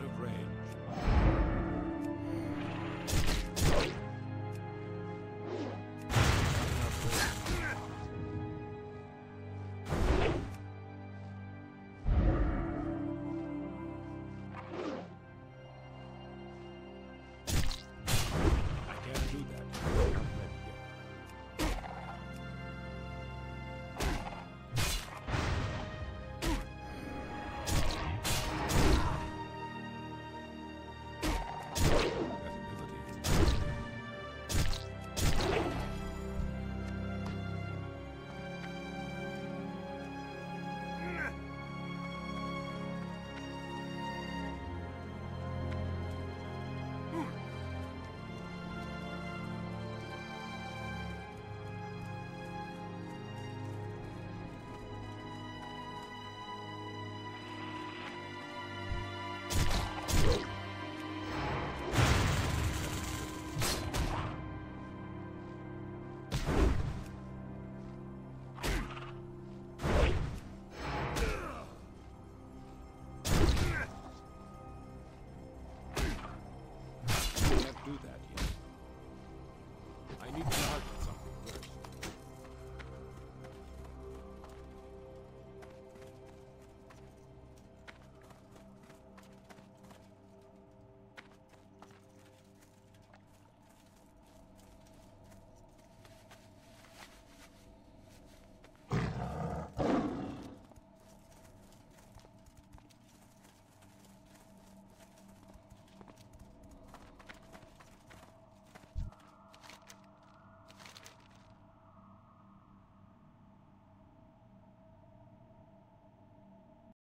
out of range. Go.